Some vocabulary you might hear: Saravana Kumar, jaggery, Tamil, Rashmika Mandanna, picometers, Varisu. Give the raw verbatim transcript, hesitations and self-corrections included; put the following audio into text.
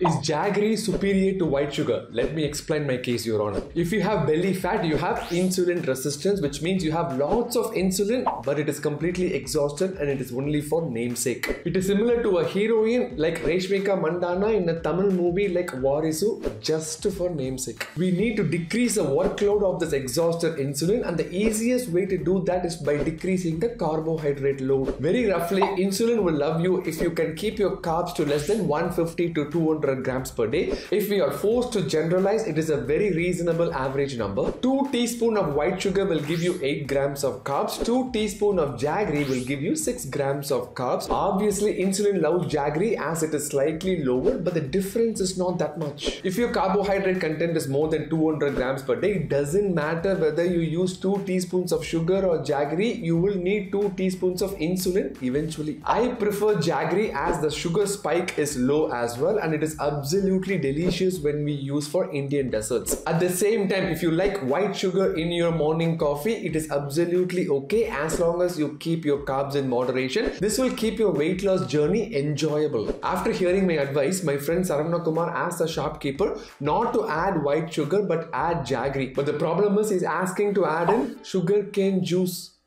Is jaggery superior to white sugar? Let me explain my case, Your Honor. If you have belly fat, you have insulin resistance, which means you have lots of insulin, but it is completely exhausted and it is only for namesake. It is similar to a heroine like Rashmika Mandanna in a Tamil movie like Varisu, just for namesake. We need to decrease the workload of this exhausted insulin, and the easiest way to do that is by decreasing the carbohydrate load. Very roughly, insulin will love you if you can keep your carbs to less than one fifty to two hundred grams per day. If we are forced to generalize, it is a very reasonable average number. two teaspoons of white sugar will give you eight grams of carbs. two teaspoons of jaggery will give you six grams of carbs. Obviously, insulin loves jaggery as it is slightly lower, but the difference is not that much. If your carbohydrate content is more than two hundred grams per day, it doesn't matter whether you use two teaspoons of sugar or jaggery, you will need two teaspoons of insulin eventually. I prefer jaggery as the sugar spike is low as well, and it is absolutely delicious when we use for Indian desserts. At the same time, if you like white sugar in your morning coffee, it is absolutely okay as long as you keep your carbs in moderation. This will keep your weight loss journey enjoyable. After hearing my advice, my friend Saravana Kumar asked the shopkeeper not to add white sugar but add jaggery. But the problem is he's asking to add in sugarcane juice.